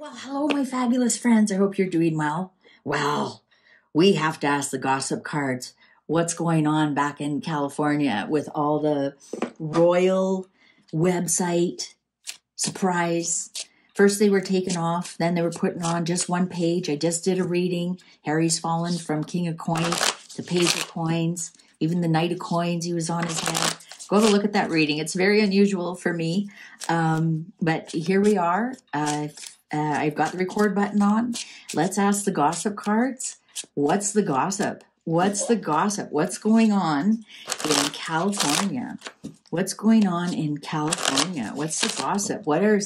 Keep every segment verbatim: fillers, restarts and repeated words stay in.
Well, hello, my fabulous friends. I hope you're doing well. Well, we have to ask the gossip cards what's going on back in California with all the royal website surprise. First, they were taken off. Then they were putting on just one page. I just did a reading. Harry's fallen from King of Coins to Page of Coins. Even the Knight of Coins, he was on his head. Go have a look at that reading. It's very unusual for me. Um, but here we are. Uh, Uh, I've got the record button on. Let's ask the gossip cards. What's the gossip? What's the gossip? What's going on in California? What's going on in California? What's the gossip? What are...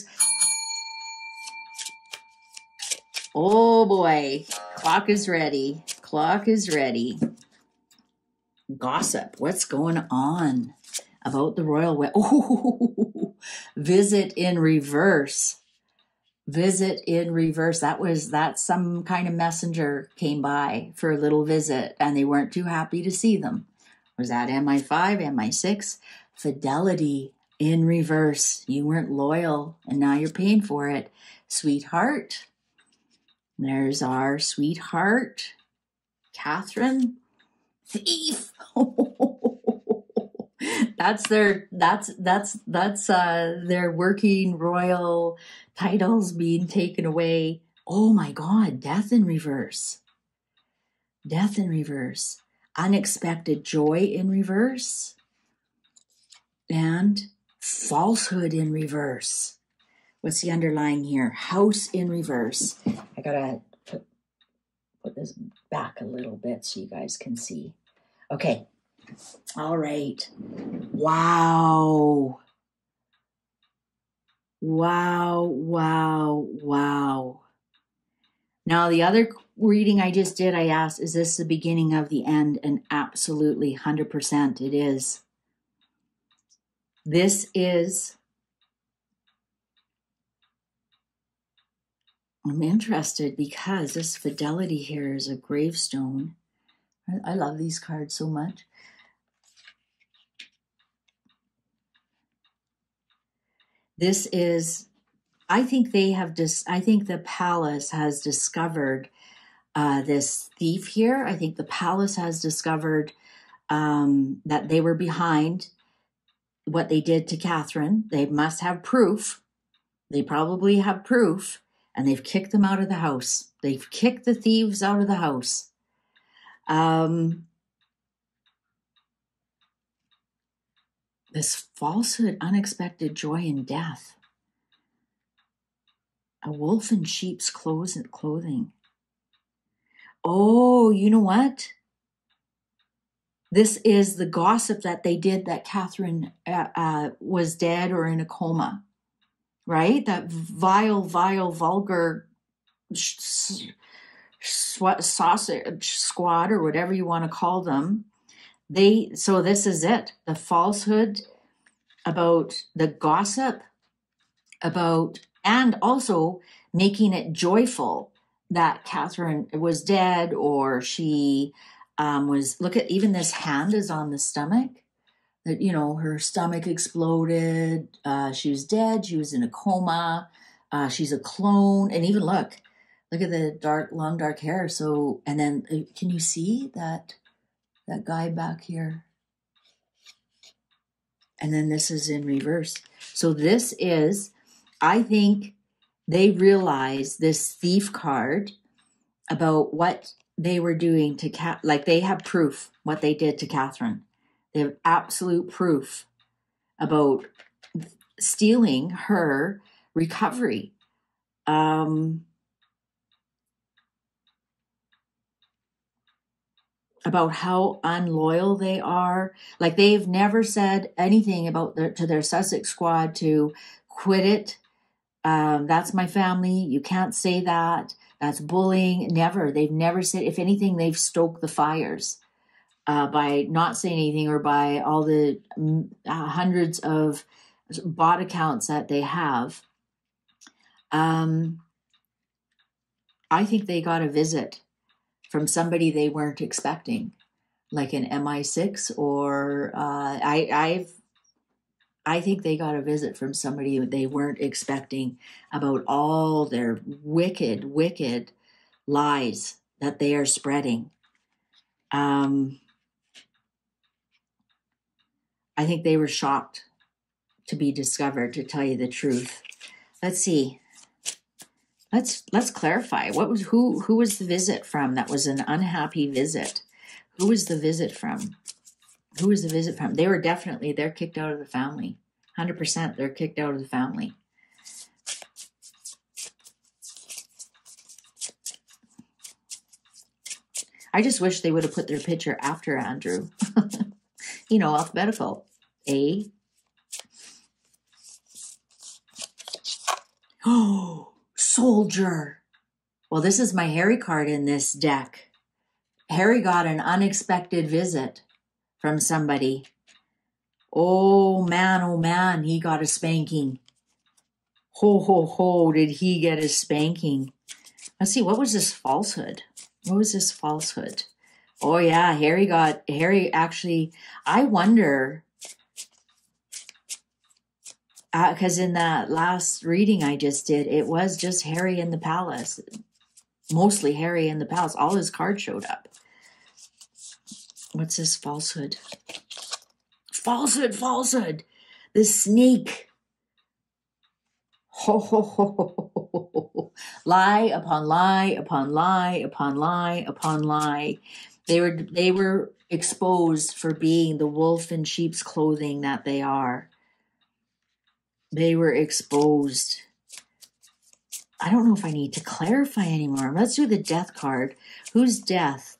Oh boy. Clock is ready. Clock is ready. Gossip. What's going on about the royal... We oh, visit in reverse. Visit in reverse. That was, that some kind of messenger came by for a little visit and they weren't too happy to see them. Was that M I five, M I six? Fidelity in reverse. You weren't loyal and now you're paying for it. Sweetheart. There's our sweetheart. Catherine. Thief. That's their, that's, that's, that's, uh, their working royal titles being taken away. Oh my God. Death in reverse. Death in reverse. Unexpected joy in reverse. And falsehood in reverse. What's the underlying here? House in reverse. I gotta put, put this back a little bit so you guys can see. Okay. All right. Wow. Wow, wow, wow. Now, the other reading I just did, I asked, is this the beginning of the end? And absolutely, one hundred percent it is. This is... I'm interested because this fidelity here is a gravestone. I love these cards so much. This is, I think they have just, I think the palace has discovered uh, this thief here. I think the palace has discovered um, that they were behind what they did to Catherine. They must have proof. They probably have proof. And they've kicked them out of the house. They've kicked the thieves out of the house. Um, this falsehood, unexpected joy in death. A wolf in sheep's clothes and clothing. Oh, you know what? This is the gossip that they did that Catherine uh, uh, was dead or in a coma, right? That vile, vile, vulgar... sausage squad or whatever you want to call them. They, so this is it. The falsehood about the gossip about, and also making it joyful that Catherine was dead or she um, was, look at, even this hand is on the stomach that, you know, her stomach exploded. Uh, she was dead. She was in a coma. Uh, she's a clone. And even look, Look at the dark, long, dark hair. So, and then can you see that, that guy back here? And then this is in reverse. So this is, I think they realize this thief card about what they were doing to Cat. Like they have proof what they did to Catherine. They have absolute proof about stealing her recovery. Um... about how unloyal they are. Like they've never said anything about their, to their Sussex squad to quit it. Um, that's my family. You can't say that. That's bullying. Never. They've never said, if anything, they've stoked the fires uh, by not saying anything or by all the uh, hundreds of bot accounts that they have. Um, I think they got a visit from somebody they weren't expecting, like an M I six or uh, I, I've I think they got a visit from somebody they weren't expecting about all their wicked, wicked lies that they are spreading. Um, I think they were shocked to be discovered, to tell you the truth. Let's see. Let's let's clarify. What was who who was the visit from? That was an unhappy visit. Who was the visit from? Who was the visit from? They were definitely, they're kicked out of the family. one hundred percent they're kicked out of the family. I just wish they would have put their picture after Andrew. You know, alphabetical. A. Oh, soldier. Well, this is my Harry card in this deck. Harry got an unexpected visit from somebody. Oh man, oh man, he got a spanking. Ho, ho, ho, did he get a spanking. Let's see, what was this falsehood? What was this falsehood? Oh yeah, Harry got, Harry actually, I wonder, because uh, in that last reading I just did, it was just Harry in the palace. Mostly Harry in the palace. All his cards showed up. What's this falsehood? Falsehood, falsehood. The snake. Ho, ho, ho, ho, ho, ho. Lie upon lie upon lie upon lie upon lie. They were, they were exposed for being the wolf in sheep's clothing that they are. They were exposed. I don't know if I need to clarify anymore. Let's do the death card. Who's death?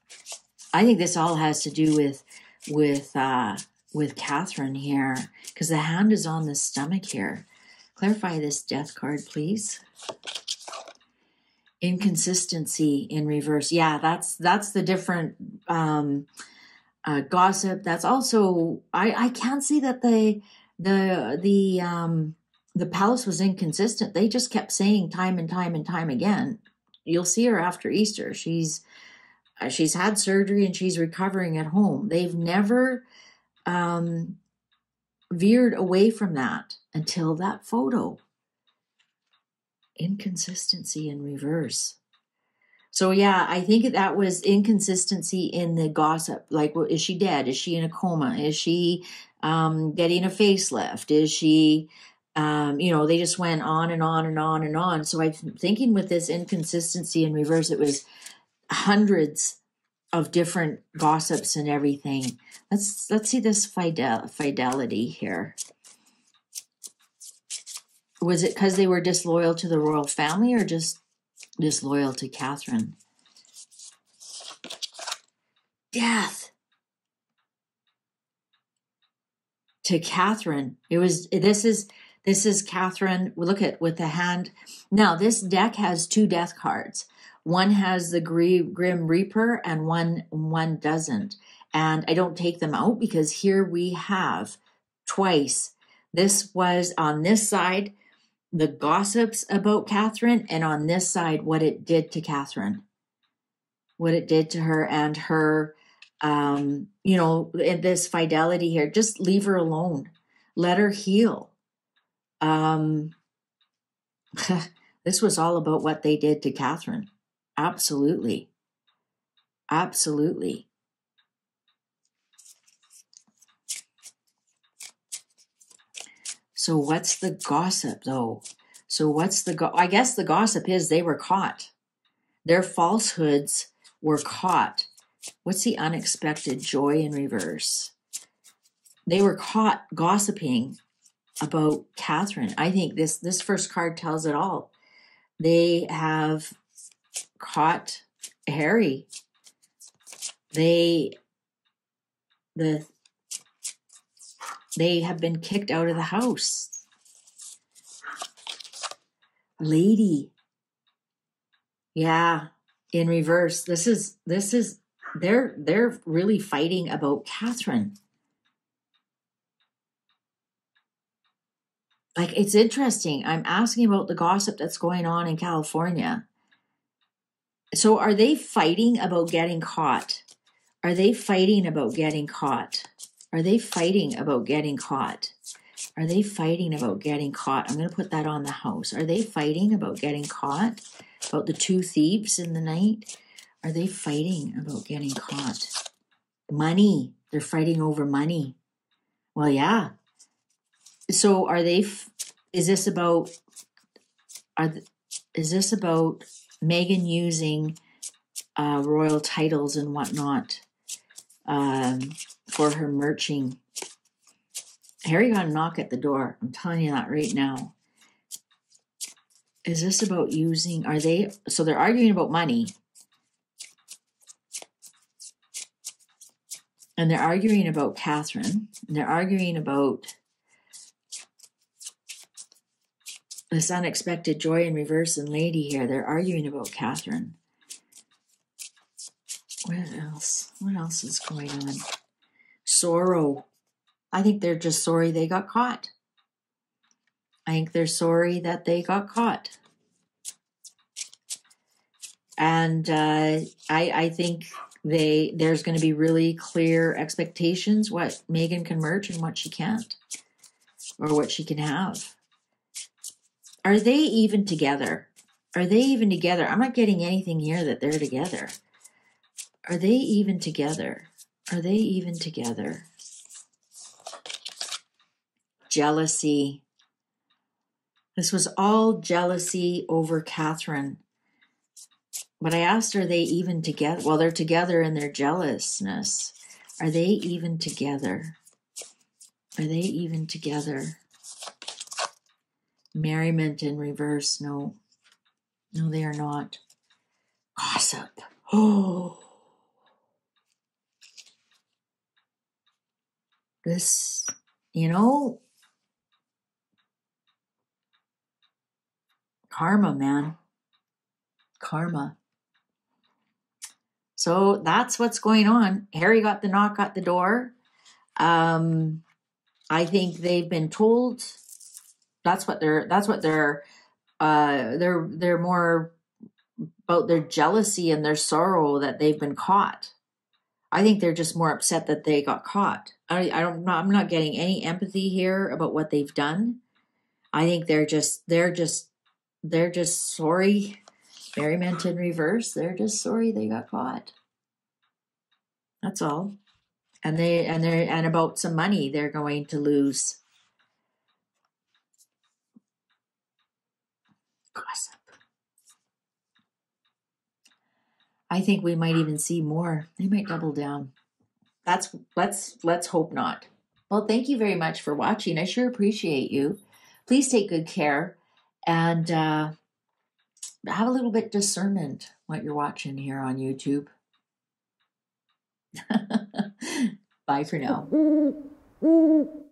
I think this all has to do with with uh, with Catherine here, because the hand is on the stomach here. Clarify this death card, please. Inconsistency in reverse. Yeah, that's that's the different um, uh, gossip. That's also I I can't see that the the the um, the palace was inconsistent. They just kept saying time and time and time again. You'll see her after Easter. She's She's had surgery and she's recovering at home. They've never um, veered away from that until that photo. Inconsistency in reverse. So yeah, I think that was inconsistency in the gossip. Like, well, is she dead? Is she in a coma? Is she um, getting a facelift? Is she, um, you know, they just went on and on and on and on. So I'm thinking with this inconsistency in reverse, it was hundreds of different gossips and everything. Let's let's see this fidel fidelity here. Was it because they were disloyal to the royal family or just disloyal to Catherine? Death to Catherine. It was. This is this is Catherine. Look at with the hand. Now this deck has two death cards. One has the Grim Reaper and one one doesn't. And I don't take them out because here we have twice. This was on this side, the gossips about Catherine, and on this side, what it did to Catherine. What it did to her and her, um, you know, this fidelity here. Just leave her alone. Let her heal. Um, this was all about what they did to Catherine. Absolutely. Absolutely. So what's the gossip though? So what's the, go I guess the gossip is they were caught. Their falsehoods were caught. What's the unexpected joy in reverse? They were caught gossiping about Catherine. I think this, this first card tells it all. They have caught Harry. They, the, they have been kicked out of the house. Lady. Yeah, in reverse. This is, this is, they're, they're really fighting about Catherine. Like, it's interesting. I'm asking about the gossip that's going on in California. So are they fighting about getting caught? Are they fighting about getting caught? Are they fighting about getting caught? Are they fighting about getting caught? I'm going to put that on the house. Are they fighting about getting caught? About the two thieves in the night? Are they fighting about getting caught? Money. They're fighting over money. Well, yeah. So are they, is this about, are the, is this about Meghan using uh, royal titles and whatnot um, for her merching? Harry got a knock at the door. I'm telling you that right now. Is this about using, are they, so they're arguing about money. And they're arguing about Catherine. And they're arguing about this unexpected joy in reverse and lady here. They're arguing about Catherine. What else? What else is going on? Sorrow. I think they're just sorry they got caught. I think they're sorry that they got caught. And uh, I, I think they there's going to be really clear expectations what Meghan can merge and what she can't, or what she can have. Are they even together? Are they even together? I'm not getting anything here that they're together. Are they even together? Are they even together? Jealousy. This was all jealousy over Catherine. But I asked, are they even together? Well, they're together in their jealousness. Are they even together? Are they even together? Merriment in reverse. No. No, they are not. Gossip. Oh. This, you know, karma, man. Karma. So that's what's going on. Harry got the knock at the door. Um, I think they've been told. That's what they're. That's what they're. Uh, they're. They're more about their jealousy and their sorrow that they've been caught. I think they're just more upset that they got caught. I, I don't. I'm not getting any empathy here about what they've done. I think they're just. They're just. They're just sorry. Merriment in reverse. They're just sorry they got caught. That's all. And they and they and about some money they're going to lose. Gossip. I think we might even see more. They might double down. That's let's let's hope not. Well, thank you very much for watching. I sure appreciate you. Please take good care and uh have a little bit discernment what you're watching here on YouTube. Bye for now.